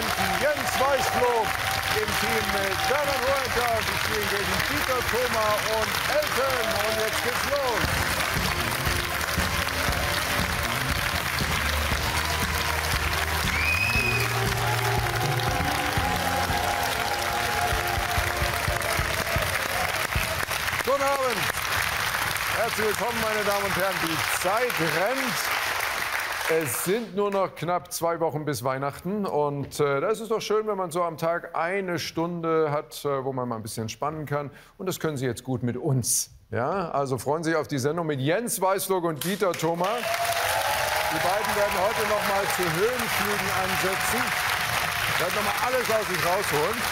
Präsidenten Jens Weißflog, im Team mit Bernhard Hoecker. Sie spielen gegen Dieter Thoma und Elton. Und jetzt geht's los. Guten Abend. Herzlich willkommen, meine Damen und Herren. Die Zeit rennt. Es sind nur noch knapp 2 Wochen bis Weihnachten und da ist es doch schön, wenn man so am Tag eine Stunde hat, wo man mal ein bisschen entspannen kann. Und das können Sie jetzt gut mit uns. Ja? Also freuen Sie sich auf die Sendung mit Jens Weißflog und Dieter Thoma. Die beiden werden heute noch mal zu Höhenflügen ansetzen. Werden noch mal alles aus sich rausholen.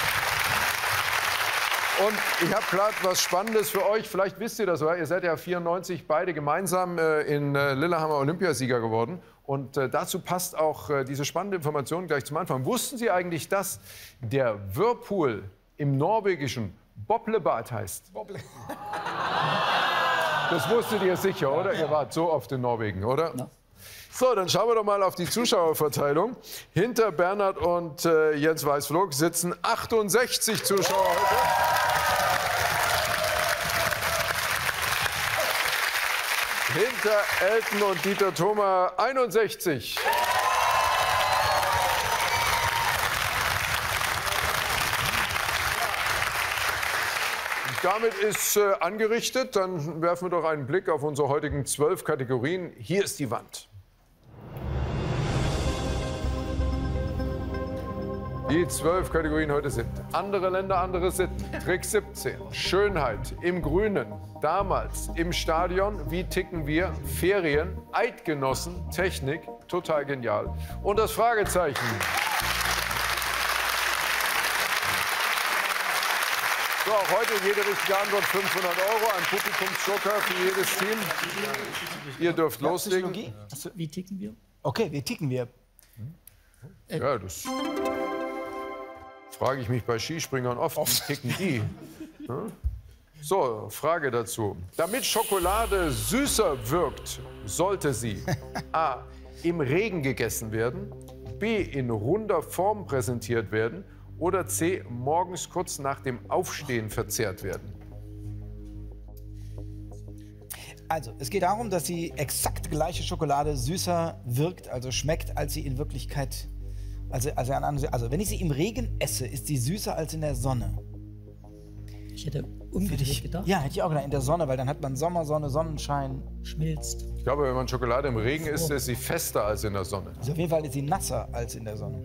Und ich habe gerade was Spannendes für euch. Vielleicht wisst ihr das, oder? Ihr seid ja 94 beide gemeinsam in Lillehammer Olympiasieger geworden. Und dazu passt auch diese spannende Information gleich zum Anfang. Wussten Sie eigentlich, dass der Whirlpool im norwegischen Bobblebad heißt? Das wusstet ihr sicher, oder? Ihr wart so oft in Norwegen, oder? Ja. So, dann schauen wir doch mal auf die Zuschauerverteilung. Hinter Bernhard und Jens Weißflog sitzen 68 Zuschauer heute. Hinter Elton und Dieter Thoma 61. Damit ist angerichtet. Dann werfen wir doch einen Blick auf unsere heutigen 12 Kategorien. Hier ist die Wand. Die 12 Kategorien heute sind andere Länder, andere Sitten, Trick 17, Schönheit im Grünen, damals im Stadion, wie ticken wir, Ferien, Eidgenossen, Technik, total genial und das Fragezeichen. So, auch heute jede richtige Antwort 500 €, ein Publikumsjoker für jedes Team. Ihr dürft loslegen. Also, wie ticken wir? Okay, wie ticken wir? Ja, das frage ich mich bei Skispringern oft. Ticken die? Hm? So, Frage dazu. Damit Schokolade süßer wirkt, sollte sie a. im Regen gegessen werden, b. in runder Form präsentiert werden oder c. morgens kurz nach dem Aufstehen verzehrt werden. Also, es geht darum, dass die exakt gleiche Schokolade süßer wirkt, also schmeckt, als sie in Wirklichkeit. Also wenn ich sie im Regen esse, ist sie süßer als in der Sonne. Ich hätte unbedingt gedacht. Ja, hätte ich auch gedacht, in der Sonne, weil dann hat man Sommersonne, Sonnenschein. Schmilzt. Ich glaube, wenn man Schokolade im Regen isst, ist sie fester als in der Sonne. Also auf jeden Fall ist sie nasser als in der Sonne.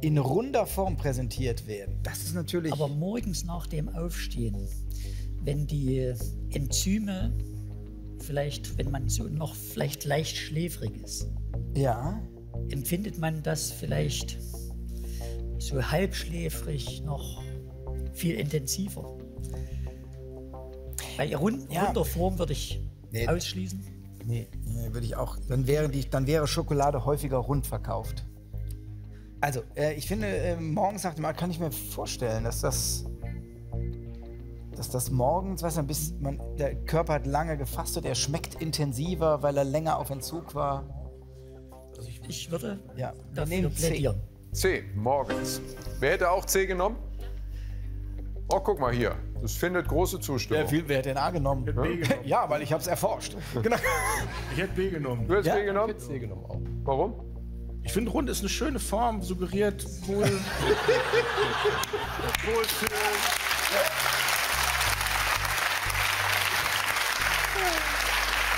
In runder Form präsentiert werden, das ist natürlich. Aber morgens nach dem Aufstehen, wenn die Enzyme vielleicht, wenn man so noch vielleicht leicht schläfrig ist. Ja. Empfindet man das vielleicht so halbschläfrig noch viel intensiver? Bei runder Form würde ich ausschließen. Nee, würde ich auch. Dann wäre Schokolade häufiger rund verkauft. Also, ich finde, morgens nach dem Mal kann ich mir vorstellen, dass das morgens, weißt du, der Körper hat lange gefastet, er schmeckt intensiver, weil er länger auf Entzug war. Ich würde nehmen C. C, morgens. Wer hätte auch C genommen? Oh, guck mal hier. Das findet große Zustimmung. Wer hätte denn A genommen? Ich hätte B genommen. Ja, weil ich habe es erforscht. Genau. Ich hätte B genommen. Du hättest B genommen? Ich hätte C genommen auch. Warum? Ich finde, rund ist eine schöne Form, suggeriert wohl.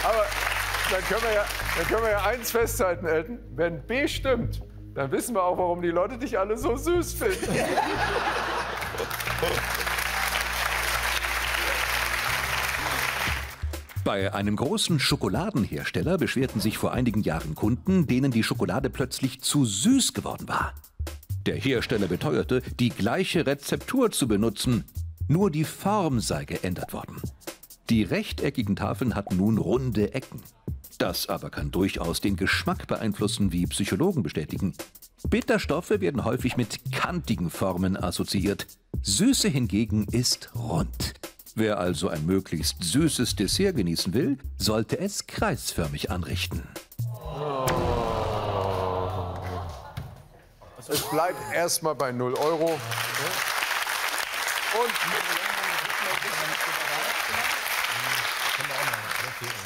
Aber Dann können wir ja eins festhalten, Elton. Wenn B stimmt, dann wissen wir auch, warum die Leute dich alle so süß finden. Bei einem großen Schokoladenhersteller beschwerten sich vor einigen Jahren Kunden, denen die Schokolade plötzlich zu süß geworden war. Der Hersteller beteuerte, die gleiche Rezeptur zu benutzen, nur die Form sei geändert worden. Die rechteckigen Tafeln hatten nun runde Ecken. Das aber kann durchaus den Geschmack beeinflussen, wie Psychologen bestätigen. Bitterstoffe werden häufig mit kantigen Formen assoziiert. Süße hingegen ist rund. Wer also ein möglichst süßes Dessert genießen will, sollte es kreisförmig anrichten. Oh. Es bleibt erstmal bei 0 Euro. Und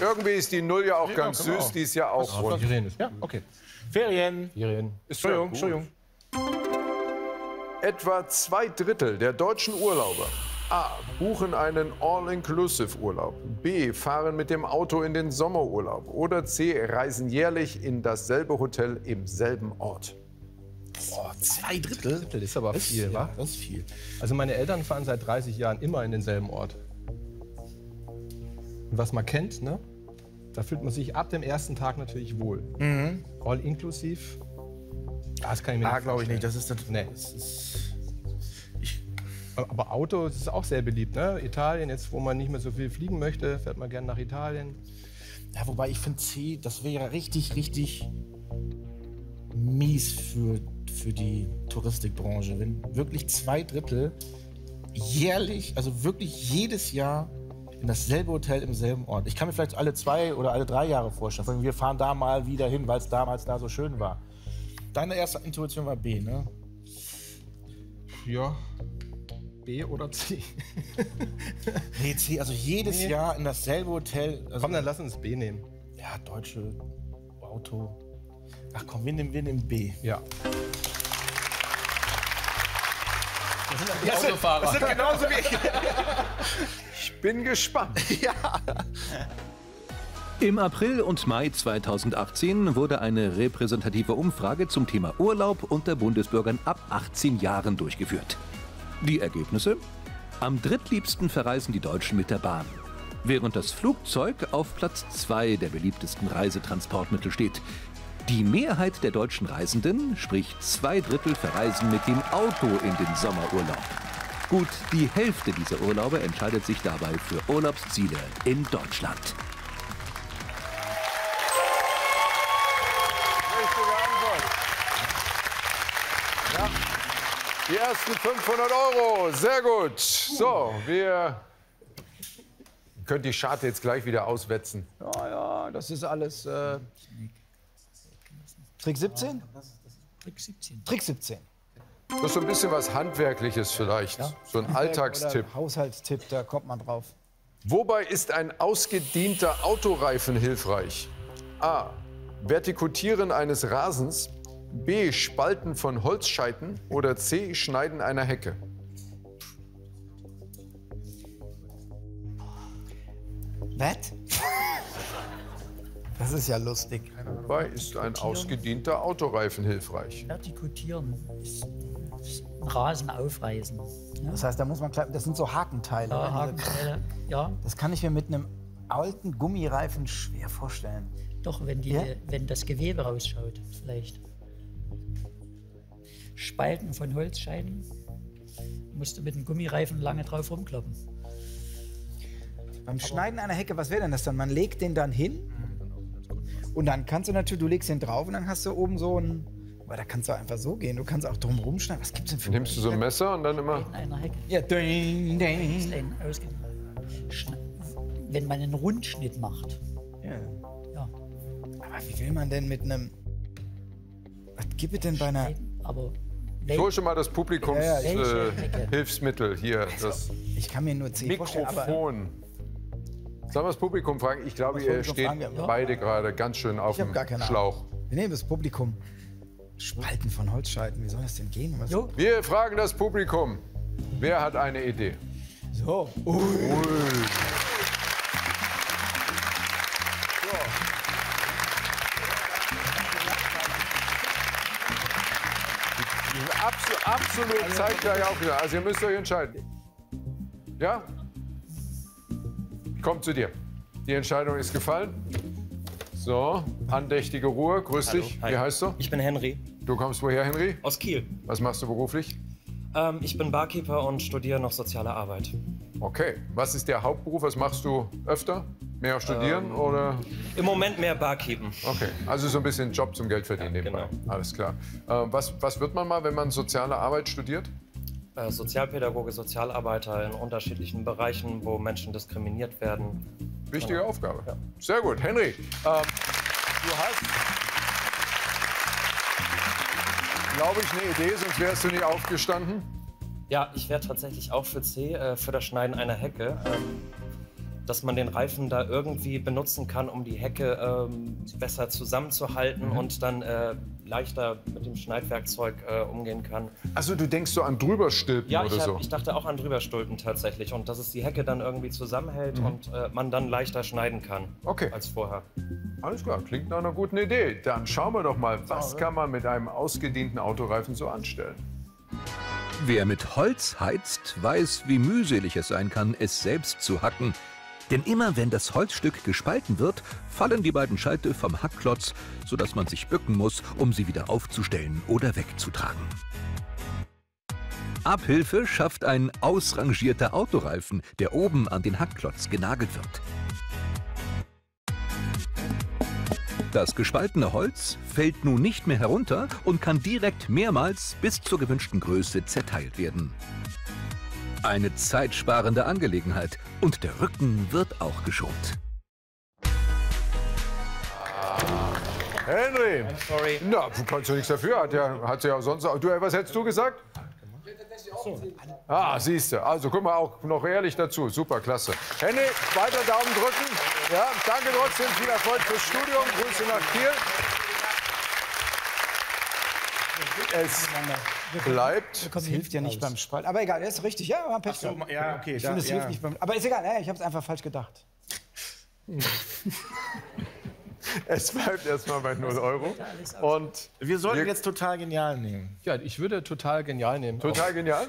irgendwie ist die 0 ja auch ganz süß, die ist ja auch rund. Ja, okay. Ferien. Entschuldigung, Etwa 2/3 der deutschen Urlauber A. buchen einen All-Inclusive-Urlaub, B. fahren mit dem Auto in den Sommerurlaub oder C. reisen jährlich in dasselbe Hotel im selben Ort. Boah, 2/3? Das ist aber viel, wa? Das ist viel. Also meine Eltern fahren seit 30 Jahren immer in denselben Ort. Und was man kennt, ne? Da fühlt man sich ab dem ersten Tag natürlich wohl. Mhm. All-Inclusive. Das kann ich mir nicht vorstellen. Glaube ich nicht. Das ist natürlich. Nee. Das ist aber Auto ist auch sehr beliebt, ne? Italien, jetzt wo man nicht mehr so viel fliegen möchte, fährt man gerne nach Italien. Ja, wobei ich finde C, das wäre richtig, richtig mies für die Touristikbranche. Wenn wirklich 2/3 jährlich, also wirklich jedes Jahr in dasselbe Hotel im selben Ort. Ich kann mir vielleicht alle 2 oder alle 3 Jahre vorstellen. Wir fahren da mal wieder hin, weil es damals da so schön war. Deine erste Intuition war B, ne? Ja. B oder C? Nee, C, also jedes Jahr in dasselbe Hotel. Also komm, dann lass uns B nehmen. Ja, deutsche Auto. Ach komm, wir nehmen B. Ja. Das sind ja die Autofahrer. Das sind genauso wie ich. Ich bin gespannt. Ja. Im April und Mai 2018 wurde eine repräsentative Umfrage zum Thema Urlaub unter Bundesbürgern ab 18 Jahren durchgeführt. Die Ergebnisse? Am drittliebsten verreisen die Deutschen mit der Bahn, während das Flugzeug auf Platz 2 der beliebtesten Reisetransportmittel steht. Die Mehrheit der deutschen Reisenden, sprich 2/3, verreisen mit dem Auto in den Sommerurlaub. Gut die Hälfte dieser Urlauber entscheidet sich dabei für Urlaubsziele in Deutschland. Die ersten 500 Euro, sehr gut. So, wir können die Scharte jetzt gleich wieder auswetzen. Ja, ja, das ist alles Trick 17? Trick 17. Trick 17. Das ist so ein bisschen was Handwerkliches vielleicht, ja? So ein Alltagstipp. Oder Haushaltstipp, da kommt man drauf. Wobei ist ein ausgedienter Autoreifen hilfreich? A. Vertikutieren eines Rasens. B. Spalten von Holzscheiten oder C. Schneiden einer Hecke. Was? Das ist ja lustig. Dabei ist ein ausgedienter Autoreifen hilfreich. Vertikutieren ist Rasen aufreißen. Ne? Das heißt, da muss man klar, das sind so Hakenteile. Ja, Hakenteile, ja. Das kann ich mir mit einem alten Gummireifen schwer vorstellen. Doch, wenn das Gewebe rausschaut, vielleicht. Spalten von Holzscheinen, musst du mit dem Gummireifen lange drauf rumkloppen. Beim Schneiden einer Hecke, was wäre denn das dann? Man legt den dann hin und dann kannst du natürlich, du legst den drauf und dann hast du oben so einen, aber da kannst du einfach so gehen, du kannst auch drum rumschneiden. Was gibt's denn für nimmst du so ein Messer und dann immer? In einer Hecke. Ja, ding, ding. Wenn man einen Rundschnitt macht. Ja. Ja. Aber wie will man denn mit einem, was gibt es denn bei einer, aber ich hole schon mal das Publikumshilfsmittel hier. Also, das ich kann mir nur 10 Mikrofon. Vorstellen, aber sollen wir das Publikum fragen? Ich glaube, ihr steht beide gerade ganz schön auf dem Schlauch. Wir nehmen das Publikum. Spalten von Holzscheiten, wie soll das denn gehen? Was? Wir fragen das Publikum. Wer hat eine Idee? So. Ui. Ui. Absolut, zeigt gleich auch wieder. Also ihr müsst euch entscheiden. Ja? Komm zu dir. Die Entscheidung ist gefallen. So, andächtige Ruhe. Grüß dich. Hallo. Wie heißt du? Ich bin Henry. Du kommst woher, Henry? Aus Kiel. Was machst du beruflich? Ich bin Barkeeper und studiere noch soziale Arbeit. Okay. Was ist der Hauptberuf? Was machst du öfter? Mehr studieren oder? Im Moment mehr Barkeepen. Okay, also so ein bisschen Job zum Geld verdienen nebenbei. Genau. Alles klar. Was wird man mal, wenn man soziale Arbeit studiert? Sozialpädagoge, Sozialarbeiter in unterschiedlichen Bereichen, wo Menschen diskriminiert werden. Wichtige Aufgabe. Ja. Sehr gut. Henry, du hast... glaube ich, eine Idee, sonst wärst du nicht aufgestanden. Ja, ich wäre tatsächlich auch für C, für das Schneiden einer Hecke. Dass man den Reifen da irgendwie benutzen kann, um die Hecke besser zusammenzuhalten und dann leichter mit dem Schneidwerkzeug umgehen kann. Also du denkst so an Drüberstülpen oder so? Ja, ich dachte auch an Drüberstülpen tatsächlich. Und dass es die Hecke dann irgendwie zusammenhält und man dann leichter schneiden kann als vorher. Alles klar, klingt nach einer guten Idee. Dann schauen wir doch mal, was kann man mit einem ausgedienten Autoreifen so anstellen? Wer mit Holz heizt, weiß, wie mühselig es sein kann, es selbst zu hacken. Denn immer wenn das Holzstück gespalten wird, fallen die beiden Scheite vom Hackklotz, sodass man sich bücken muss, um sie wieder aufzustellen oder wegzutragen. Abhilfe schafft ein ausrangierter Autoreifen, der oben an den Hackklotz genagelt wird. Das gespaltene Holz fällt nun nicht mehr herunter und kann direkt mehrmals bis zur gewünschten Größe zerteilt werden. Eine zeitsparende Angelegenheit und der Rücken wird auch geschont. Henry, na, du kannst ja nichts dafür, hat ja auch sonst. Du, was hättest du gesagt? Ah, siehst du. Also guck mal auch noch ehrlich dazu. Super, klasse. Henry, weiter Daumen drücken. Ja, danke trotzdem, viel Erfolg fürs Studium. Grüße nach Kiel. Es bleibt. Das hilft ja nicht beim Spalt. Aber egal, das ist richtig. Ja, wir haben Pech gehabt. Ja, okay, ich finde, es hilft nicht beim. Aber ist egal, ich habe es einfach falsch gedacht. Es bleibt erstmal bei 0 Euro. Und wir sollten jetzt total genial nehmen. Ja, ich würde total genial nehmen. Total genial?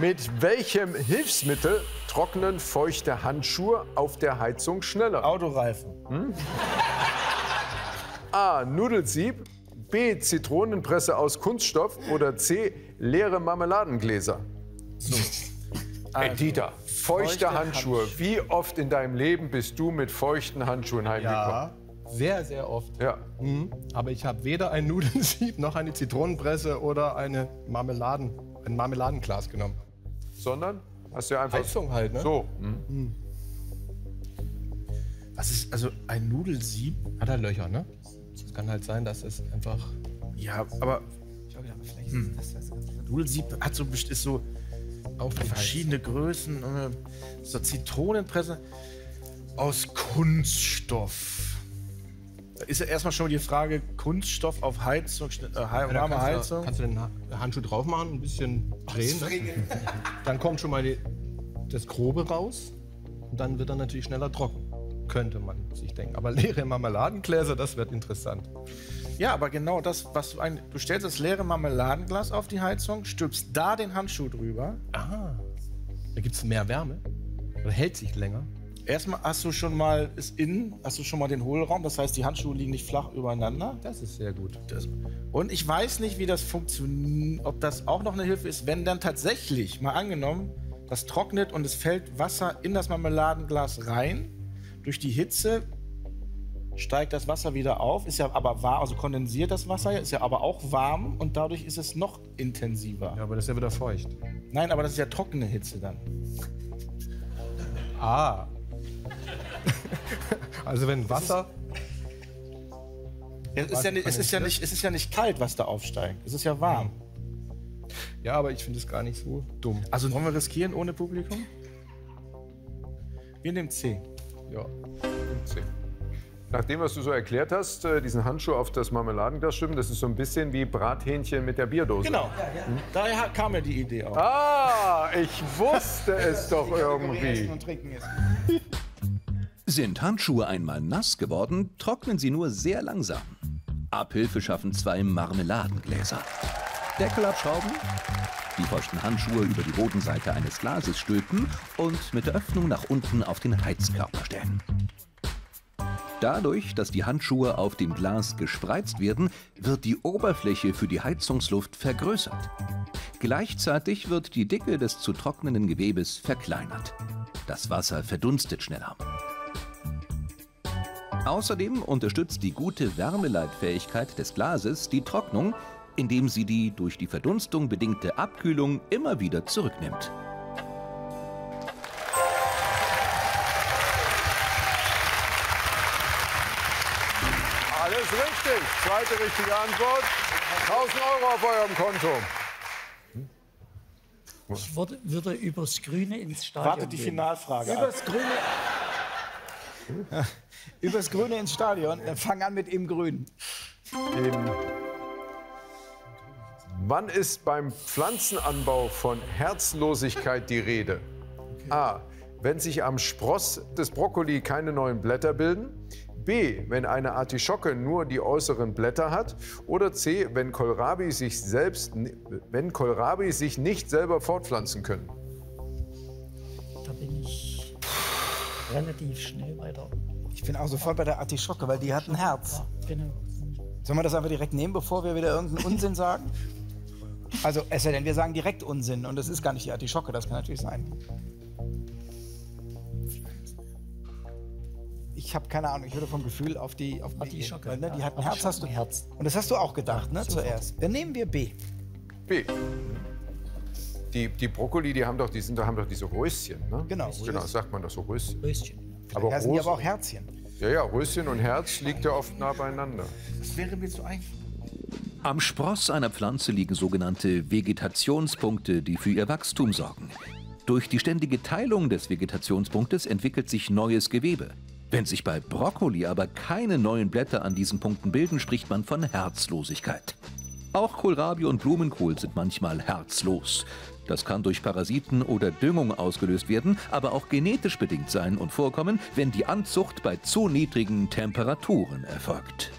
Mit welchem Hilfsmittel trocknen feuchte Handschuhe auf der Heizung schneller? Autoreifen. Hm? A. Nudelsieb, B. Zitronenpresse aus Kunststoff oder C. leere Marmeladengläser. So. Also, Dieter, feuchte Handschuhe. Wie oft in deinem Leben bist du mit feuchten Handschuhen heimgekommen? Ja, sehr, sehr oft. Ja. Mhm. Aber ich habe weder ein Nudelsieb noch eine Zitronenpresse oder ein Marmeladenglas genommen. Sondern? Hast du ja einfach Heizung halt, ne? So. Mhm. Mhm. Was ist, also ein Nudelsieb hat halt Löcher, ne? Es kann halt sein, dass es einfach... Ja, aber... Ich glaube, vielleicht ist das das Ganze. Nudelsieb hat so, ist so auf verschiedene Größen. So Zitronenpresse aus Kunststoff. Da ist ja erstmal schon die Frage, Kunststoff auf Heizung, warme Heizung. Kannst du den Handschuh drauf machen, ein bisschen drehen. Ne? Dann kommt schon mal das Grobe raus und dann wird er natürlich schneller trocken. Könnte man sich denken. Aber leere Marmeladengläser, das wird interessant. Ja, aber genau das, was du stellst das leere Marmeladenglas auf die Heizung, stülpst da den Handschuh drüber. Aha. Da gibt es mehr Wärme. Oder hält sich länger. Erstmal hast du schon mal den Hohlraum. Das heißt, die Handschuhe liegen nicht flach übereinander. Das ist sehr gut. Und ich weiß nicht, wie das funktioniert, ob das auch noch eine Hilfe ist, wenn dann tatsächlich, mal angenommen, das trocknet und es fällt Wasser in das Marmeladenglas rein. Durch die Hitze steigt das Wasser wieder auf, ist ja aber warm, also kondensiert das Wasser, ist ja aber auch warm und dadurch ist es noch intensiver. Ja, aber das ist ja wieder feucht. Nein, aber das ist ja trockene Hitze dann. Ah. Also wenn Wasser... Es ist ja nicht kalt, was da aufsteigt, es ist ja warm. Ja, aber ich finde es gar nicht so dumm. Also wollen wir riskieren ohne Publikum? Wir nehmen C. Ja, 15. Nach dem, was du so erklärt hast, diesen Handschuh auf das Marmeladenglas stimmen, das ist so ein bisschen wie Brathähnchen mit der Bierdose. Genau, ja. Daher kam mir die Idee auch. Ah, ich wusste es doch irgendwie. Sind Handschuhe einmal nass geworden, trocknen sie nur sehr langsam. Abhilfe schaffen 2 Marmeladengläser. Deckel abschrauben, die feuchten Handschuhe über die Bodenseite eines Glases stülpen und mit der Öffnung nach unten auf den Heizkörper stellen. Dadurch, dass die Handschuhe auf dem Glas gespreizt werden, wird die Oberfläche für die Heizungsluft vergrößert. Gleichzeitig wird die Dicke des zu trocknenden Gewebes verkleinert. Das Wasser verdunstet schneller. Außerdem unterstützt die gute Wärmeleitfähigkeit des Glases die Trocknung, indem sie die durch die Verdunstung bedingte Abkühlung immer wieder zurücknimmt. Alles richtig. Zweite richtige Antwort. 1.000 € auf eurem Konto. Ich würde übers Grüne ins Stadion gehen. Warte, die Finalfrage. Übers Grüne. Übers Grüne ins Stadion. Dann fang an mit im Grün. Wann ist beim Pflanzenanbau von Herzlosigkeit die Rede? Okay. A. Wenn sich am Spross des Brokkoli keine neuen Blätter bilden. B. Wenn eine Artischocke nur die äußeren Blätter hat. Oder C. Wenn Kohlrabi sich nicht selber fortpflanzen können. Da bin ich relativ schnell weiter. Ich bin auch sofort bei der Artischocke, weil die hat ein Herz. Ja, genau. Sollen wir das einfach direkt nehmen, bevor wir wieder irgendeinen Unsinn sagen? Also, es sei denn, wir sagen direkt Unsinn und das ist gar nicht die Artischocke, das kann natürlich sein. Ich habe keine Ahnung, ich würde vom Gefühl auf die Artischocke. Weil, ne, die hat ein Herz, hast du ein Herz. Und das hast du auch gedacht, ne, zuerst. Dann nehmen wir B. B. Die Brokkoli, die haben doch diese Röschen, ne? Genau. Genau, sagt man das so, Röschen. Röschen. Da sind ja aber auch Herzchen. Ja, ja, Röschen und Herz liegt ja oft nah beieinander. Das wäre mir zu einfach. Am Spross einer Pflanze liegen sogenannte Vegetationspunkte, die für ihr Wachstum sorgen. Durch die ständige Teilung des Vegetationspunktes entwickelt sich neues Gewebe. Wenn sich bei Brokkoli aber keine neuen Blätter an diesen Punkten bilden, spricht man von Herzlosigkeit. Auch Kohlrabi und Blumenkohl sind manchmal herzlos. Das kann durch Parasiten oder Düngung ausgelöst werden, aber auch genetisch bedingt sein und vorkommen, wenn die Anzucht bei zu niedrigen Temperaturen erfolgt.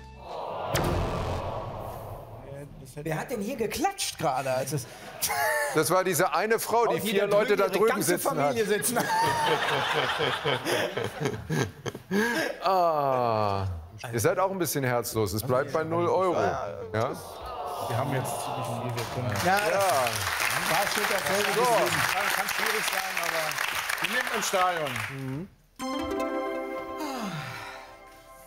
Wer hat denn hier geklatscht gerade? Das war diese eine Frau, die vier Leute da drüben sitzen hat. Die ganze Familie sitzen. Ah, ihr seid auch ein bisschen herzlos. Es bleibt bei 0 €. Ja? Wir haben jetzt ziemlich viel gefunden. Ja, das steht ja voll so. Das kann schwierig sein, aber wir nehmen im Stadion.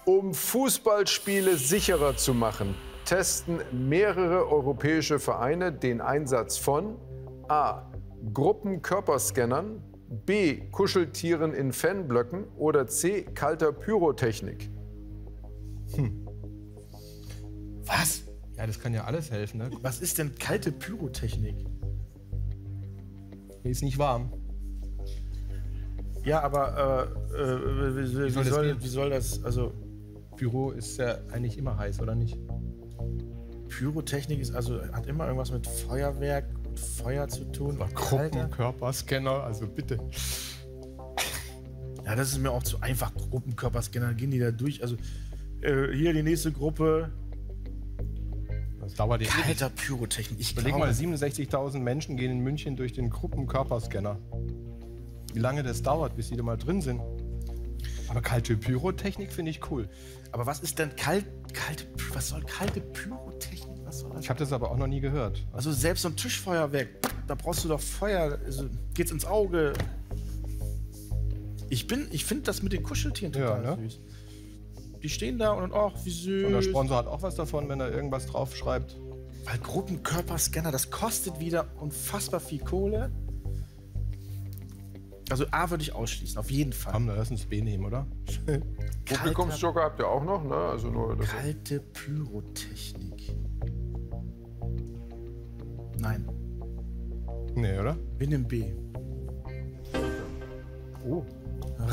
Um Fußballspiele sicherer zu machen, testen mehrere europäische Vereine den Einsatz von A. Gruppenkörperscannern, B. Kuscheltieren in Fanblöcken oder C. kalter Pyrotechnik. Was? Ja, das kann ja alles helfen, ne? Was ist denn kalte Pyrotechnik? Die ist nicht warm. Ja, aber wie soll das? Also, Pyro ist ja eigentlich immer heiß, oder nicht? Pyrotechnik ist also, hat immer irgendwas mit Feuerwerk und Feuer zu tun. Gruppenkörperscanner, also bitte. Ja, das ist mir auch zu einfach. Gruppenkörperscanner, gehen die da durch? Also, hier die nächste Gruppe. Kalter Pyrotechnik. Ich überleg mal, 67.000 Menschen gehen in München durch den Gruppenkörperscanner. Wie lange das dauert, bis die da mal drin sind. Aber kalte Pyrotechnik finde ich cool. Aber was ist denn kalte Pyrotechnik? Was soll das? Ich habe das aber auch noch nie gehört. Also selbst so ein Tischfeuerwerk, da brauchst du doch Feuer, also geht's ins Auge. Ich finde das mit den Kuscheltieren total süß. Die stehen da und ach, wie süß. Und der Sponsor hat auch was davon, wenn er irgendwas draufschreibt. Weil Gruppenkörperscanner, das kostet wieder unfassbar viel Kohle. Also A würde ich ausschließen, auf jeden Fall. Komm, dann lass uns B nehmen, oder? Publikumsjoker habt ihr auch noch, ne? Also nur das kalte Pyrotechnik. Nein. Nee, oder? Wir nehmen B. Oh.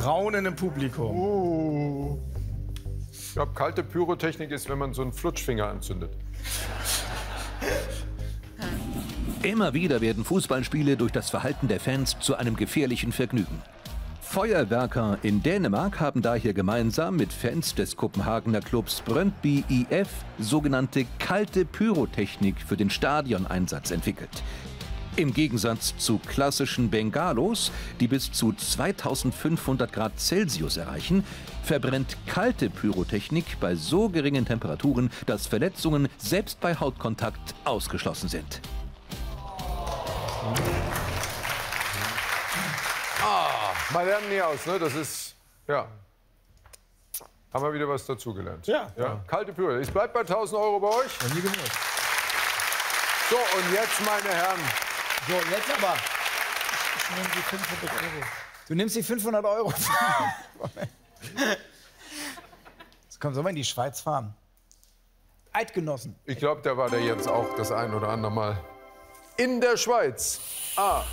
Raunen im Publikum. Oh. Ich glaube, kalte Pyrotechnik ist, wenn man so einen Flutschfinger anzündet. Immer wieder werden Fußballspiele durch das Verhalten der Fans zu einem gefährlichen Vergnügen. Feuerwerker in Dänemark haben daher gemeinsam mit Fans des Kopenhagener Clubs Brøndby IF sogenannte kalte Pyrotechnik für den Stadioneinsatz entwickelt. Im Gegensatz zu klassischen Bengalos, die bis zu 2500 Grad Celsius erreichen, verbrennt kalte Pyrotechnik bei so geringen Temperaturen, dass Verletzungen selbst bei Hautkontakt ausgeschlossen sind. Ah, man lernt nie aus, ne? Das ist, ja, haben wir wieder was dazugelernt. Ja. Kalte Pyrotechnik. Ich bleibe bei 1.000 € bei euch. Ja, nie gehört. So, und jetzt, meine Herren. So, jetzt aber. Ich nehme die 500 €. Du nimmst die 500 €. Jetzt kommen wir in die Schweiz fahren. Eidgenossen. Ich glaube, da war der Jens auch das ein oder andere Mal. In der Schweiz. A.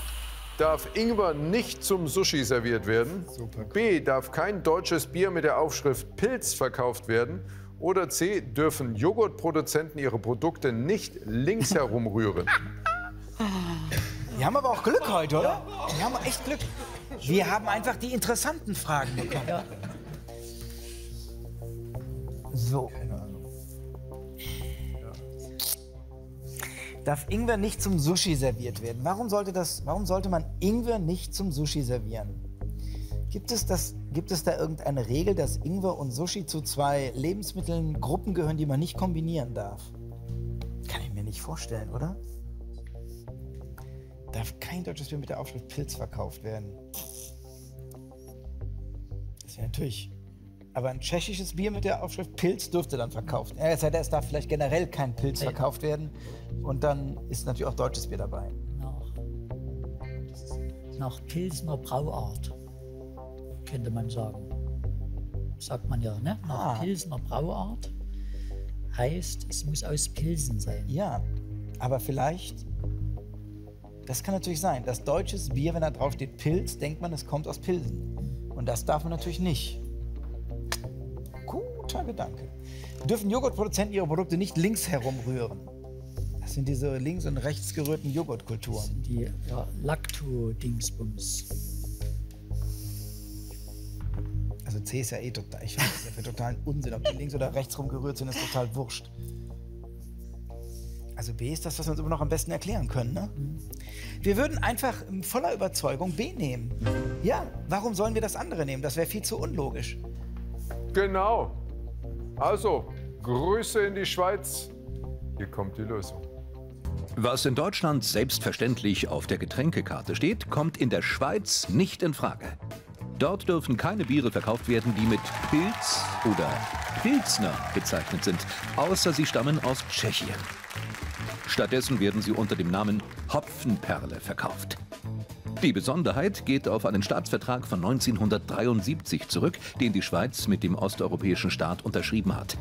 Darf Ingwer nicht zum Sushi serviert werden. Super. B. Darf kein deutsches Bier mit der Aufschrift Pilz verkauft werden. Oder C. Dürfen Joghurtproduzenten ihre Produkte nicht links herum rühren. Die haben aber auch Glück heute, oder? Die haben echt Glück. Wir haben einfach die interessanten Fragen bekommen. Ja. So. Darf Ingwer nicht zum Sushi serviert werden? Warum sollte man Ingwer nicht zum Sushi servieren? Gibt es da irgendeine Regel, dass Ingwer und Sushi zu zwei Lebensmittelgruppen gehören, die man nicht kombinieren darf? Kann ich mir nicht vorstellen, oder? Darf kein deutsches Bier mit der Aufschrift Pilz verkauft werden. Das wäre natürlich... Aber ein tschechisches Bier mit der Aufschrift Pilz dürfte dann verkauft werden. Das heißt, es darf vielleicht generell kein Pilz verkauft werden. Und dann ist natürlich auch deutsches Bier dabei. Nach Pilsener Brauart, könnte man sagen. Sagt man ja, ne? Nach Pilsener Brauart heißt, es muss aus Pilsen sein. Ja, aber vielleicht... Das kann natürlich sein. Das deutsches Bier, wenn da drauf steht Pilz, denkt man, es kommt aus Pilsen. Und das darf man natürlich nicht. Guter Gedanke. Dürfen Joghurtproduzenten ihre Produkte nicht links herum rühren? Das sind diese links und rechts gerührten Joghurtkulturen. Das sind die Lacto-Dingsbums. Also C ist ja eh total, ich finde das ja totalen Unsinn. Ob die links oder rechts rum gerührt sind, ist total wurscht. Also B ist das, was wir uns immer noch am besten erklären können, ne? Wir würden einfach voller Überzeugung B nehmen. Ja, warum sollen wir das andere nehmen? Das wäre viel zu unlogisch. Genau. Also, Grüße in die Schweiz. Hier kommt die Lösung. Was in Deutschland selbstverständlich auf der Getränkekarte steht, kommt in der Schweiz nicht in Frage. Dort dürfen keine Biere verkauft werden, die mit Pilz oder Pilsner bezeichnet sind, außer sie stammen aus Tschechien. Stattdessen werden sie unter dem Namen Hopfenperle verkauft. Die Besonderheit geht auf einen Staatsvertrag von 1973 zurück, den die Schweiz mit dem osteuropäischen Staat unterschrieben hat.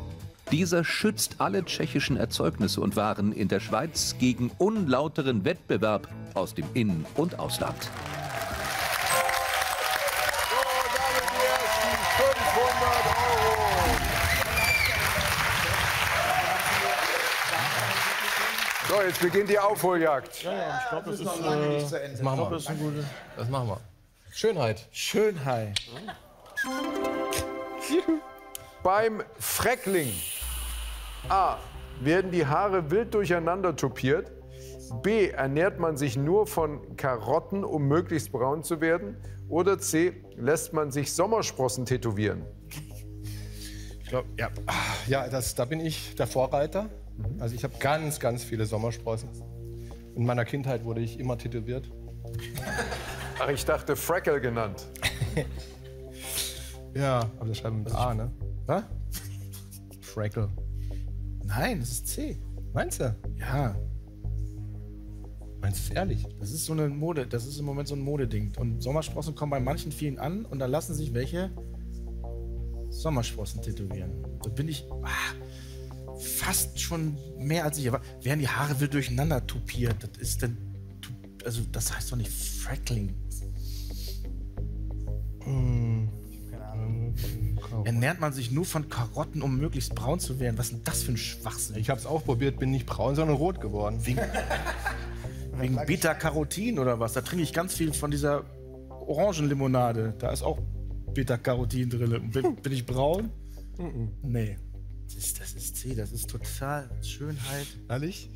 Dieser schützt alle tschechischen Erzeugnisse und Waren in der Schweiz gegen unlauteren Wettbewerb aus dem In- und Ausland. So, damit die ersten 500 €. So, jetzt beginnt die Aufholjagd. Ja, ich glaube, das ist noch lange nicht zu Ende. Das machen wir. Das ist eine gute... Das machen wir. Schönheit. Schönheit. Beim Freckling. A. Werden die Haare wild durcheinander tupiert. B. Ernährt man sich nur von Karotten, um möglichst braun zu werden. Oder C. Lässt man sich Sommersprossen tätowieren. Ich glaube, ja, da bin ich der Vorreiter. Also ich habe ganz, ganz viele Sommersprossen. In meiner Kindheit wurde ich immer tätowiert. Ach, ich dachte Freckle genannt. Ja, aber das schreiben wir mit A, ne? Was? Freckle. Nein, das ist C. Meinst du? Ja. Meinst du es ehrlich? Das ist so eine Mode, das ist im Moment so ein Modeding. Und Sommersprossen kommen bei manchen vielen an und dann lassen sich welche Sommersprossen tätowieren. Da bin ich... fast schon mehr als ich. Werden die Haare wild durcheinander tupiert? Das ist denn. Also, das heißt doch nicht Freckling. Keine Ahnung. Ernährt man sich nur von Karotten, um möglichst braun zu werden? Was ist denn das für ein Schwachsinn? Ich hab's auch probiert, bin nicht braun, sondern rot geworden. Wegen Beta-Carotin oder was? Da trinke ich ganz viel von dieser Orangenlimonade. Da ist auch Beta-Carotin drin. Bin ich braun? Nee. Das ist C, das ist total Schönheit. Ehrlich?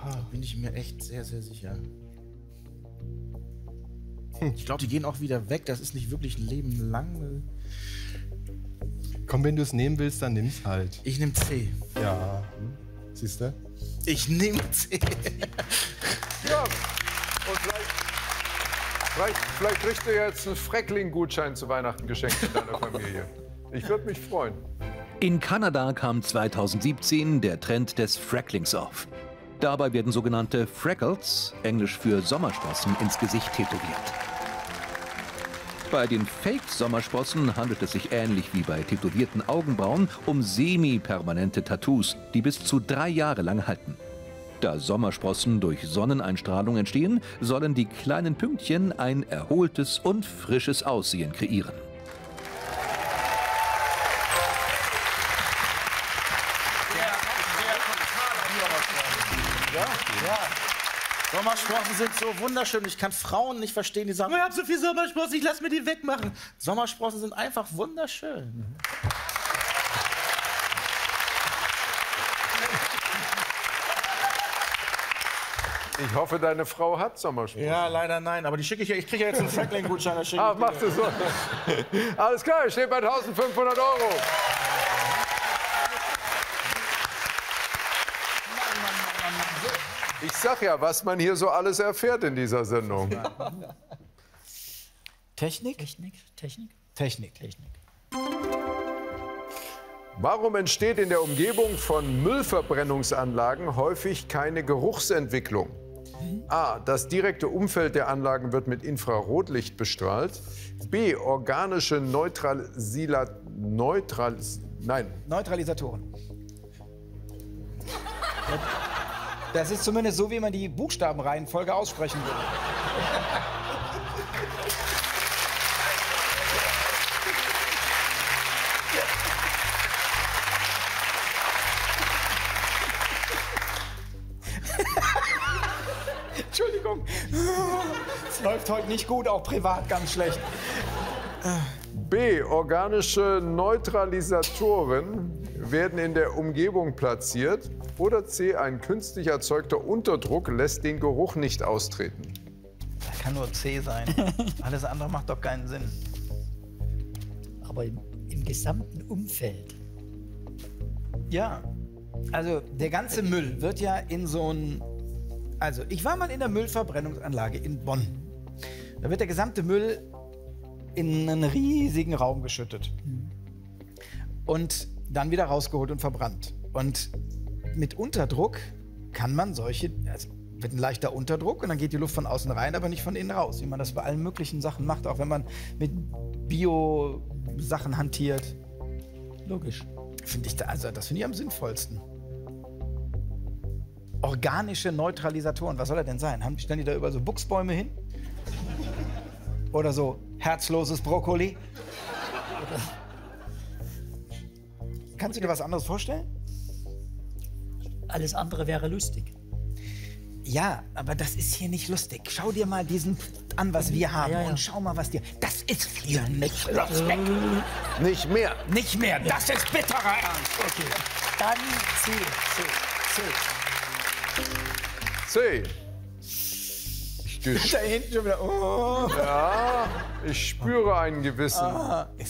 Da bin ich mir echt sehr, sehr sicher. Ich glaube, die gehen auch wieder weg. Das ist nicht wirklich ein Leben lang. Komm, wenn du es nehmen willst, dann nimm's halt. Ich nehm C. Ja. Siehst du? Ich nehm C. Ja. Und vielleicht kriegst du jetzt einen Freckling-Gutschein zu Weihnachten geschenkt in deiner Familie. Ich würde mich freuen. In Kanada kam 2017 der Trend des Frecklings auf. Dabei werden sogenannte Freckles, englisch für Sommersprossen, ins Gesicht tätowiert. Bei den Fake-Sommersprossen handelt es sich ähnlich wie bei tätowierten Augenbrauen um semi-permanente Tattoos, die bis zu 3 Jahre lang halten. Da Sommersprossen durch Sonneneinstrahlung entstehen, sollen die kleinen Pünktchen ein erholtes und frisches Aussehen kreieren. Sommersprossen sind so wunderschön. Ich kann Frauen nicht verstehen, die sagen, ich habe so viel Sommersprossen, ich lasse mir die wegmachen. Sommersprossen sind einfach wunderschön. Ich hoffe, deine Frau hat Sommersprossen. Ja, leider nein, aber die schicke ich ja. Ich kriege ja jetzt einen Franklin-Gutschein. Ach, machst du so. Alles klar, steht bei 1.500 €. Ich sag ja, was man hier so alles erfährt in dieser Sendung. Technik? Technik? Technik? Technik. Technik. Warum entsteht in der Umgebung von Müllverbrennungsanlagen häufig keine Geruchsentwicklung? A. Das direkte Umfeld der Anlagen wird mit Infrarotlicht bestrahlt. B. Organische Neutralisatoren. Das ist zumindest so, wie man die Buchstabenreihenfolge aussprechen will. Entschuldigung. Es läuft heute nicht gut, auch privat ganz schlecht. B. Organische Neutralisatoren werden in der Umgebung platziert. Oder C. Ein künstlich erzeugter Unterdruck lässt den Geruch nicht austreten. Das kann nur C sein. Alles andere macht doch keinen Sinn. Aber im gesamten Umfeld. Ja, also der ganze Müll wird ja in so ein... Also ich war mal in der Müllverbrennungsanlage in Bonn. Da wird der gesamte Müll in einen riesigen Raum geschüttet. Und dann wieder rausgeholt und verbrannt. Und mit Unterdruck kann man solche, also mit einem leichter Unterdruck, und dann geht die Luft von außen rein, aber nicht von innen raus, wie man das bei allen möglichen Sachen macht, auch wenn man mit Bio-Sachen hantiert. Logisch. Finde ich, also das finde ich am sinnvollsten. Organische Neutralisatoren, was soll das denn sein? Stellen die da überall so Buchsbäume hin? Oder so herzloses Brokkoli? Kannst du dir was anderes vorstellen? Alles andere wäre lustig. Ja, aber das ist hier nicht lustig. Schau dir mal diesen an, was wir haben. Ja, ja. Und schau mal, was dir... Das ist hier nicht lustig. Nicht mehr. Nicht mehr. Das ist bitterer Ernst. Okay. Dann C. Da hinten schon wieder... Oh. Ja, ich spüre einen gewissen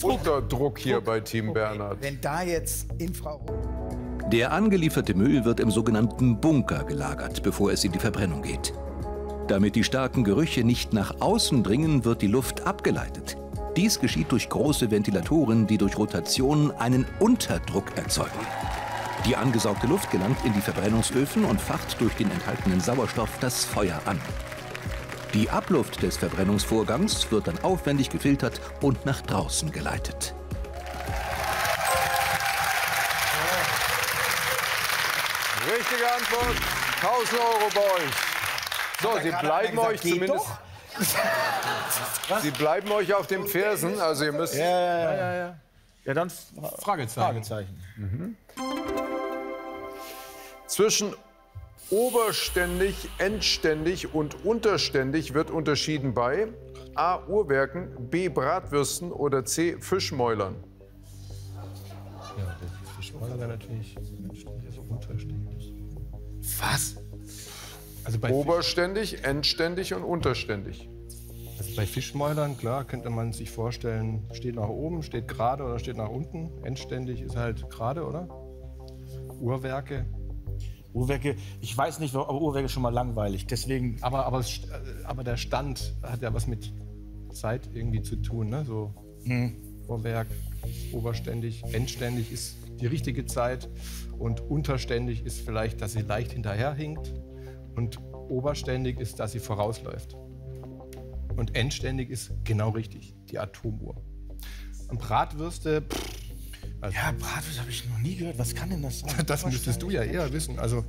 Unterdruck hier bei Team Bernhard. Wenn da jetzt Infrarot... Der angelieferte Müll wird im sogenannten Bunker gelagert, bevor es in die Verbrennung geht. Damit die starken Gerüche nicht nach außen dringen, wird die Luft abgeleitet. Dies geschieht durch große Ventilatoren, die durch Rotation einen Unterdruck erzeugen. Die angesaugte Luft gelangt in die Verbrennungsöfen und facht durch den enthaltenen Sauerstoff das Feuer an. Die Abluft des Verbrennungsvorgangs wird dann aufwendig gefiltert und nach draußen geleitet. Richtige Antwort, 1.000 € bei euch. So, sie bleiben euch zumindest... Sie bleiben euch auf den Fersen, also ihr müsst... Ja. Ja, dann Fragezeichen. Mhm. Zwischen oberständig, endständig und unterständig wird unterschieden bei A. Uhrwerken, B. Bratwürsten oder C. Fischmäulern. Ja, der Fischmäuler wäre natürlich... Was? Also bei oberständig, endständig und unterständig. Also bei Fischmäulern, klar, könnte man sich vorstellen, steht nach oben, steht gerade oder steht nach unten. Endständig ist halt gerade, oder? Uhrwerke, ich weiß nicht, aber Uhrwerke ist schon mal langweilig. Deswegen. Aber der Stand hat ja was mit Zeit irgendwie zu tun, ne? So Uhrwerk, oberständig, endständig ist die richtige Zeit. Und unterständig ist vielleicht, dass sie leicht hinterherhinkt. Und oberständig ist, dass sie vorausläuft. Und endständig ist genau richtig, die Atomuhr. Und Bratwürste... Pff, also ja, Bratwürste habe ich noch nie gehört. Was kann denn das sein? Das müsstest du ja eher wissen. Also...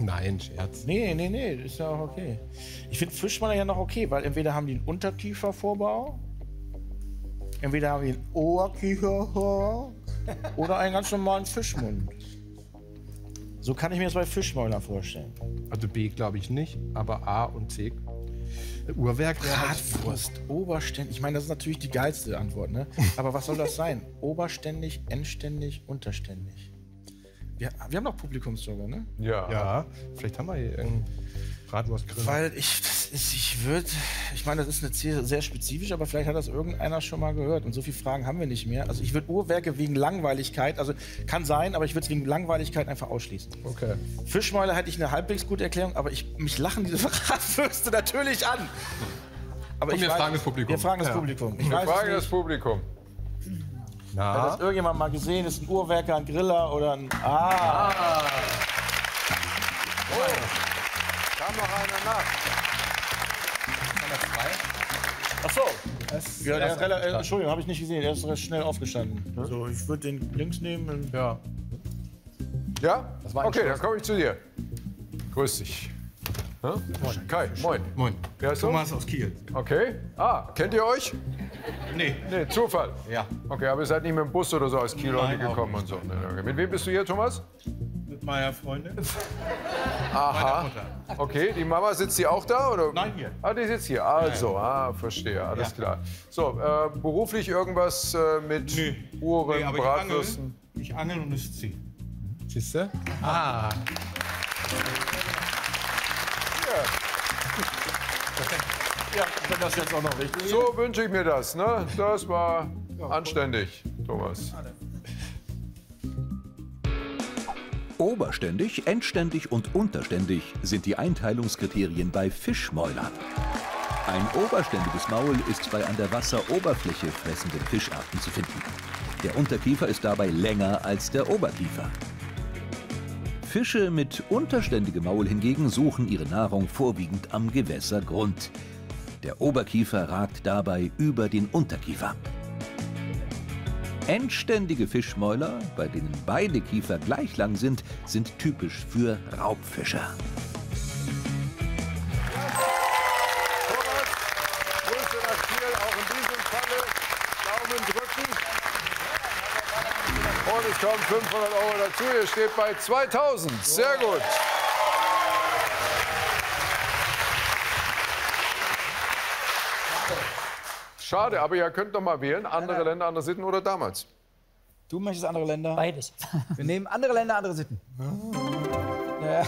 Nein, Scherz. Nee, nee, nee, ist ja auch okay. Ich finde Fischmann ja noch okay, weil entweder haben die einen Unterkiefervorbau, entweder haben die einen Oberkiefervorbau oder einen ganz normalen Fischmund. So kann ich mir das bei Fischmäuler vorstellen. Also B glaube ich nicht, aber A und C. Uhrwerk, Bratwurst, oberständig. Ich meine, das ist natürlich die geilste Antwort, ne? Aber was soll das sein? Oberständig, endständig, unterständig. Wir haben noch Publikumsjogger, ne? Ja. Ja. Vielleicht haben wir hier irgendeinen Bratwurstgrill. Weil ich meine, das ist eine C, sehr spezifisch, aber vielleicht hat das irgendeiner schon mal gehört. Und so viele Fragen haben wir nicht mehr. Also ich würde Uhrwerke wegen Langweiligkeit, also kann sein, aber ich würde es wegen Langweiligkeit einfach ausschließen. Okay. Fischmäuler hätte ich eine halbwegs gute Erklärung, aber mich lachen diese Bratwürste natürlich an. Aber und wir fragen das Publikum. Na? Hat das irgendjemand mal gesehen? Ist ein Uhrwerker, ein Griller oder ein... Ah! Oh! Kam noch einer nach. Kann das zwei? Ach so. Das ja, Entschuldigung, habe ich nicht gesehen. Er ist recht schnell aufgestanden. Ne? So, ich würde den links nehmen. Ja. Ja? Das war okay, Schluss. Dann komme ich zu dir. Grüß dich. Hm? Moin. Kai, moin. Moin. Wer ist Thomas aus Kiel. Okay. Ah, kennt ihr euch? Nee. Nee, Zufall? Ja. Okay, aber ihr seid nicht mit dem Bus oder so aus Kiel gekommen und so. Okay. Mit wem bist du hier, Thomas? Mit meiner Freundin. Aha. Mutter. Okay, die Mama, sitzt die auch da? Oder? Nein, hier. Ah, die sitzt hier. Also, verstehe, alles klar. So, beruflich irgendwas mit Uhren, nee, Bratwürsten? Ich angel und es ziehe. Siehst du? Ah. Ja, wenn das jetzt auch noch richtig ist. So wünsche ich mir das, ne? Das war anständig, Thomas. Oberständig, endständig und unterständig sind die Einteilungskriterien bei Fischmäulern. Ein oberständiges Maul ist bei an der Wasseroberfläche fressenden Fischarten zu finden. Der Unterkiefer ist dabei länger als der Oberkiefer. Fische mit unterständigem Maul hingegen suchen ihre Nahrung vorwiegend am Gewässergrund. Der Oberkiefer ragt dabei über den Unterkiefer. Endständige Fischmäuler, bei denen beide Kiefer gleich lang sind typisch für Raubfischer. Thomas, Grüße nach Kiel, auch in diesem Falle Daumen drücken. Und es kommen 500 € dazu. Ihr steht bei 2000. Sehr gut. Schade, aber ihr könnt noch mal wählen. Andere Länder, andere Sitten oder damals? Du möchtest andere Länder? Beides. Wir nehmen andere Länder, andere Sitten. Ja.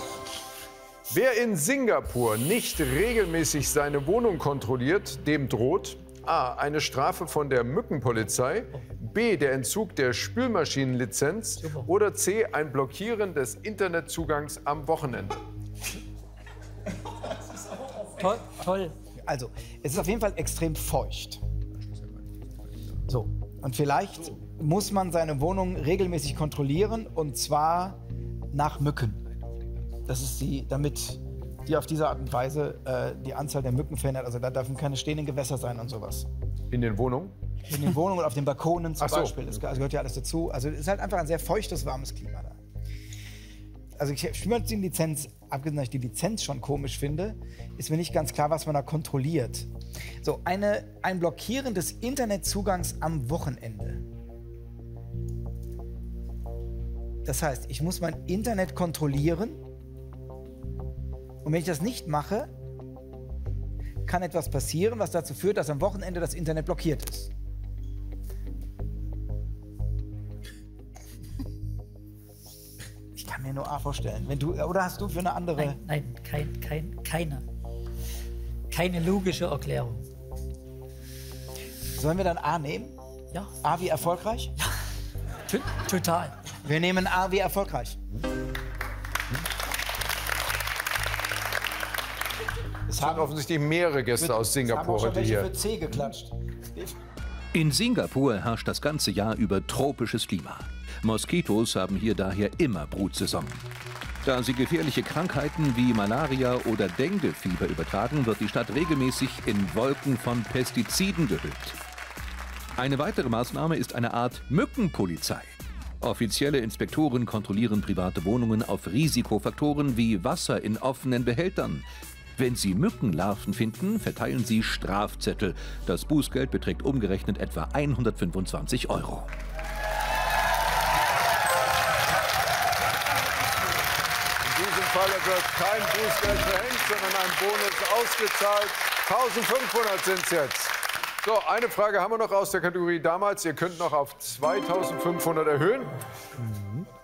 Wer in Singapur nicht regelmäßig seine Wohnung kontrolliert, dem droht A. eine Strafe von der Mückenpolizei, B. der Entzug der Spülmaschinenlizenz oder C. ein Blockieren des Internetzugangs am Wochenende. Toll, toll. Also, es ist auf jeden Fall extrem feucht. So, und vielleicht muss man seine Wohnung regelmäßig kontrollieren, und zwar nach Mücken. Das ist die, damit die auf diese Art und Weise die Anzahl der Mücken verändert. Also da dürfen keine stehenden Gewässer sein und sowas. In den Wohnungen? In den Wohnungen und auf den Balkonen zum Beispiel. Das gehört ja alles dazu. Also es ist halt einfach ein sehr feuchtes, warmes Klima da. Also ich finde die Lizenz, abgesehen, dass ich die Lizenz schon komisch finde, ist mir nicht ganz klar, was man da kontrolliert. So, ein Blockieren des Internetzugangs am Wochenende. Das heißt, ich muss mein Internet kontrollieren. Und wenn ich das nicht mache, kann etwas passieren, was dazu führt, dass am Wochenende das Internet blockiert ist. Ich kann mir nur A vorstellen. Wenn du, oder hast du für eine andere... Nein, keine. Keine logische Erklärung. Sollen wir dann A nehmen? Ja. A wie erfolgreich? Ja. Total. Wir nehmen A wie erfolgreich. Es sind offensichtlich mehrere Gäste aus Singapur heute hier. Für C geklatscht. In Singapur herrscht das ganze Jahr über tropisches Klima. Moskitos haben hier daher immer Brutsaison. Da sie gefährliche Krankheiten wie Malaria oder Dengue-Fieber übertragen, wird die Stadt regelmäßig in Wolken von Pestiziden gehüllt. Eine weitere Maßnahme ist eine Art Mückenpolizei. Offizielle Inspektoren kontrollieren private Wohnungen auf Risikofaktoren wie Wasser in offenen Behältern. Wenn sie Mückenlarven finden, verteilen sie Strafzettel. Das Bußgeld beträgt umgerechnet etwa 125 €. In diesem Falle wird kein Bußgeld verhängt, sondern ein Bonus ausgezahlt. 1.500 sind es jetzt. So, eine Frage haben wir noch aus der Kategorie damals. Ihr könnt noch auf 2.500 erhöhen.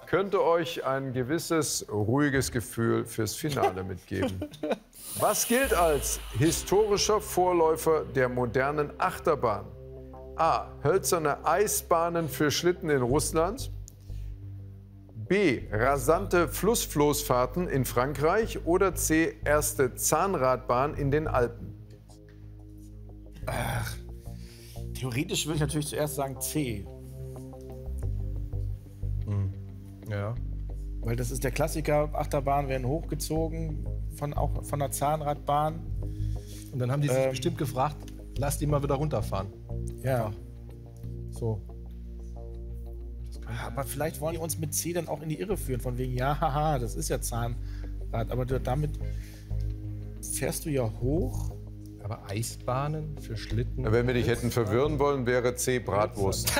Könnte euch ein gewisses ruhiges Gefühl fürs Finale mitgeben. Was gilt als historischer Vorläufer der modernen Achterbahn? A. Hölzerne Eisbahnen für Schlitten in Russland. B. Rasante Flussfloßfahrten in Frankreich. Oder C. Erste Zahnradbahn in den Alpen. Ach. Theoretisch würde ich natürlich zuerst sagen C. Ja. Weil das ist der Klassiker, Achterbahnen werden hochgezogen auch von der Zahnradbahn. Und dann haben die sich bestimmt gefragt, lass die mal wieder runterfahren. Ja. So. Aber vielleicht wollen die uns mit C dann auch in die Irre führen, von wegen, ja, haha, das ist ja Zahnrad. Aber damit fährst du ja hoch. Aber Eisbahnen für Schlitten... Ja, wenn wir dich hätten verwirren wollen, wäre C. Bratwurst.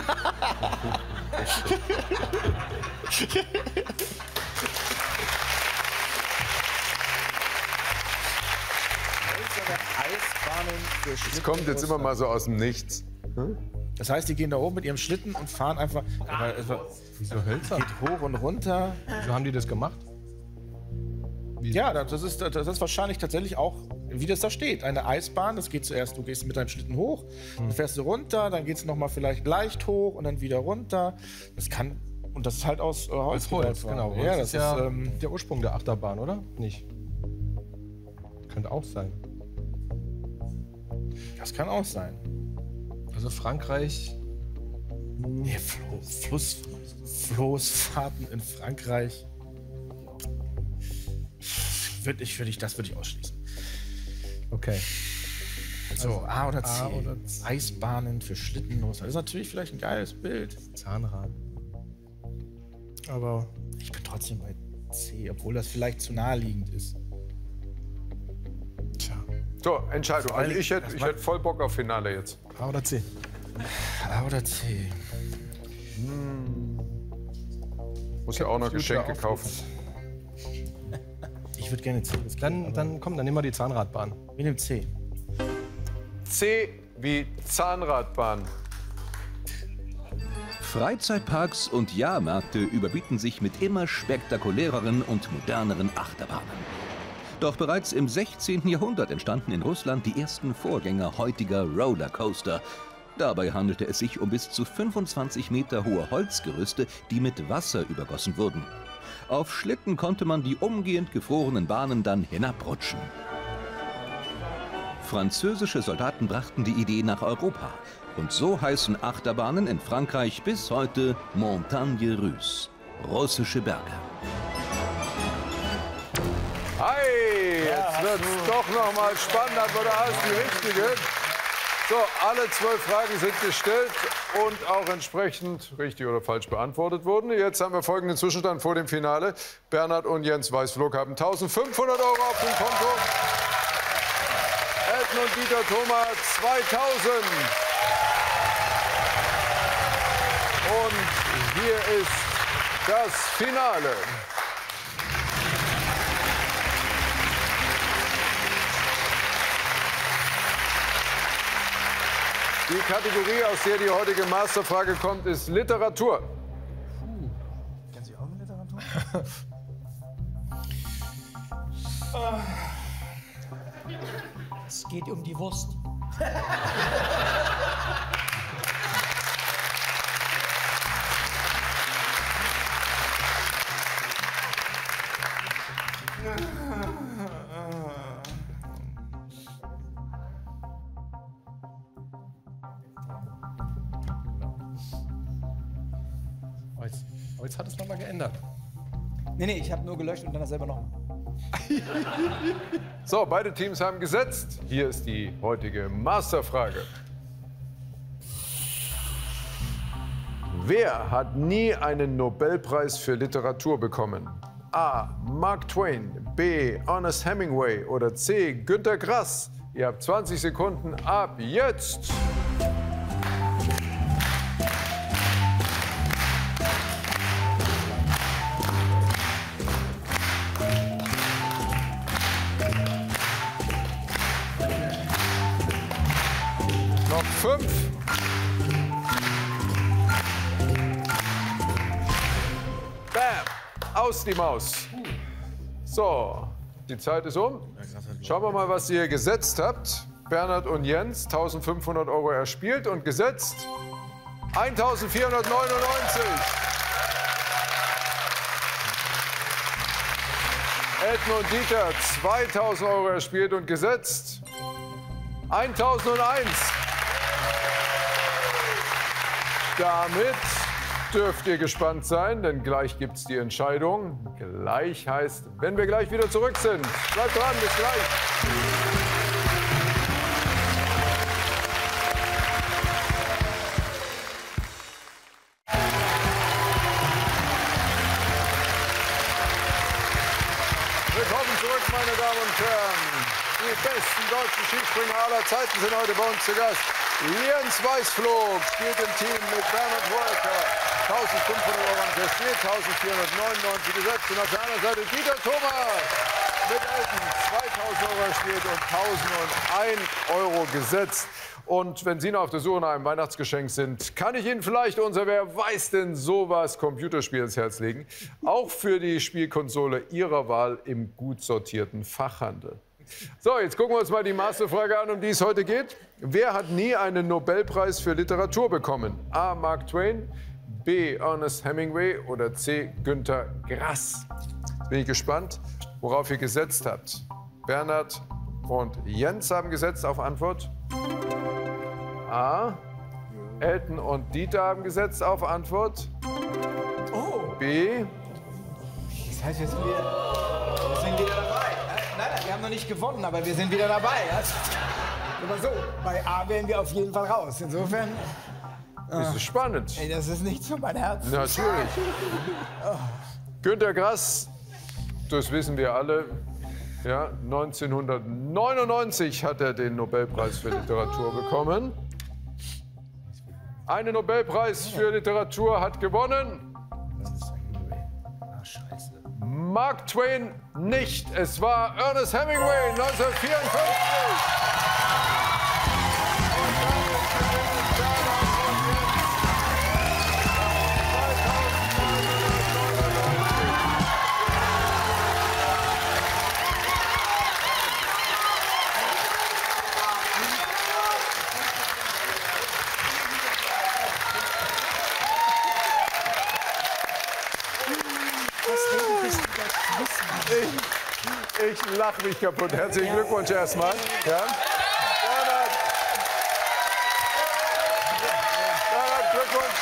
Das kommt jetzt immer mal so aus dem Nichts. Hm? Das heißt, die gehen da hoch mit ihrem Schlitten und fahren einfach... Wieso hölzern? Geht hoch und runter. Wieso haben die das gemacht? Ja, das ist wahrscheinlich tatsächlich auch, wie das da steht. Eine Eisbahn, das geht zuerst, du gehst mit deinem Schlitten hoch, dann fährst du runter, dann geht es nochmal vielleicht leicht hoch und dann wieder runter. Das kann, und das ist halt aus Holz. Holz, genau. Holz, ja, das ist ja der Ursprung der Achterbahn, oder? Nicht. Könnte auch sein. Das kann auch sein. Also Frankreich... Nee, Floßfahrten in Frankreich... Das würde ich ausschließen. Okay. So, also A oder C. Eisbahnen für Schlittenlos. Das ist natürlich vielleicht ein geiles Bild. Zahnrad. Aber ich bin trotzdem bei C, obwohl das vielleicht zu naheliegend ist. Tja. So, Entscheidung. Also ich hätte voll Bock auf Finale jetzt. A oder C. A oder C. Muss ja auch noch Geschenke kaufen. Ich würde gerne C. Dann nehmen wir die Zahnradbahn. Wir nehmen C. C wie Zahnradbahn. Freizeitparks und Jahrmärkte überbieten sich mit immer spektakuläreren und moderneren Achterbahnen. Doch bereits im 16. Jahrhundert entstanden in Russland die ersten Vorgänger heutiger Rollercoaster. Dabei handelte es sich um bis zu 25 Meter hohe Holzgerüste, die mit Wasser übergossen wurden. Auf Schlitten konnte man die umgehend gefrorenen Bahnen dann hinabrutschen. Französische Soldaten brachten die Idee nach Europa. Und so heißen Achterbahnen in Frankreich bis heute Montagnes Russes, russische Berge. Hey, jetzt wird's doch noch mal spannend, oder hast du die richtige? So, alle 12 Fragen sind gestellt und auch entsprechend richtig oder falsch beantwortet wurden. Jetzt haben wir folgenden Zwischenstand vor dem Finale. Bernhard und Jens Weißflog haben 1.500 € auf dem Konto. Elton und Dieter Thoma 2.000. Und hier ist das Finale. Die Kategorie, aus der die heutige Masterfrage kommt, ist Literatur. Kennst du auch mit Literatur? Es geht um die Wurst. Aber jetzt hat es nochmal geändert. Nee, ich habe nur gelöscht und dann das selber noch. So, beide Teams haben gesetzt. Hier ist die heutige Masterfrage. Wer hat nie einen Nobelpreis für Literatur bekommen? A. Mark Twain, B. Ernest Hemingway oder C. Günter Grass? Ihr habt 20 Sekunden ab jetzt. Noch 5. Bam, aus die Maus. So, die Zeit ist um. Schauen wir mal, was ihr gesetzt habt. Bernhard und Jens, 1500 Euro erspielt und gesetzt 1499. Elton und Dieter, 2000 Euro erspielt und gesetzt 1001. Damit dürft ihr gespannt sein, denn gleich gibt's die Entscheidung. Gleich heißt, wenn wir gleich wieder zurück sind. Bleibt dran, bis gleich. Willkommen zurück, meine Damen und Herren. Die besten deutschen Skispringer aller Zeiten sind heute bei uns zu Gast. Jens Weißflog spielt im Team mit Bernhard Hoecker. 1500 Euro investiert, 1499 gesetzt. Und auf der anderen Seite Dieter Thoma mit Elton, 2000 Euro erspielt und 1001 Euro gesetzt. Und wenn Sie noch auf der Suche nach einem Weihnachtsgeschenk sind, kann ich Ihnen vielleicht unser Wer weiß denn sowas Computerspiel ins Herz legen. Auch für die Spielkonsole Ihrer Wahl im gut sortierten Fachhandel. So, jetzt gucken wir uns mal die Masterfrage an, um die es heute geht. Wer hat nie einen Nobelpreis für Literatur bekommen? A. Mark Twain, B. Ernest Hemingway oder C. Günter Grass. Bin ich gespannt, worauf ihr gesetzt habt. Bernhard und Jens haben gesetzt auf Antwort A. Elton und Dieter haben gesetzt auf Antwort B. Das heißt, wir sind wieder dabei. Nein, wir haben noch nicht gewonnen, aber wir sind wieder dabei. Aber so, bei A wären wir auf jeden Fall raus. Insofern... Das ist spannend. Ey, das ist nichts für mein Herz. Natürlich. Günter Grass, das wissen wir alle. Ja, 1999 hat er den Nobelpreis für Literatur bekommen. Einen Nobelpreis für Literatur hat gewonnen. Mark Twain nicht. Es war Ernest Hemingway 1954. Ich lache mich kaputt. Herzlichen Glückwunsch erstmal. Ja. Bernhard, Glückwunsch.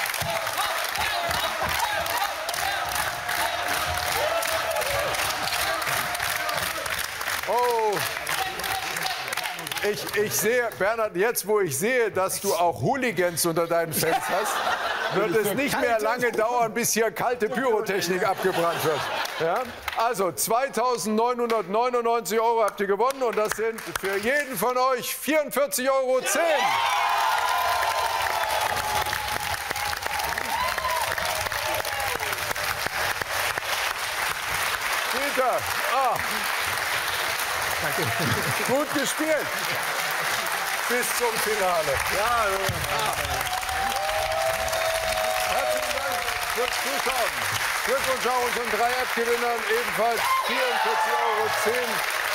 Oh. Ich sehe, Bernhard, jetzt wo ich sehe, dass du auch Hooligans unter deinen Fans hast, wird es nicht mehr lange dauern, bis hier kalte Pyrotechnik abgebrannt wird. Ja? Also 2.999 Euro habt ihr gewonnen und das sind für jeden von euch 44,10 Euro. Dieter, gut gespielt bis zum Finale. Ja, herzlichen Dank fürs Zuschauen. Glückwunsch auch unseren 3 App-Gewinnern, ebenfalls 44,10 Euro.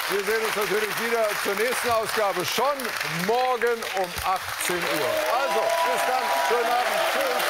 Wir sehen uns natürlich wieder zur nächsten Ausgabe, schon morgen um 18 Uhr. Also, bis dann, schönen Abend, tschüss.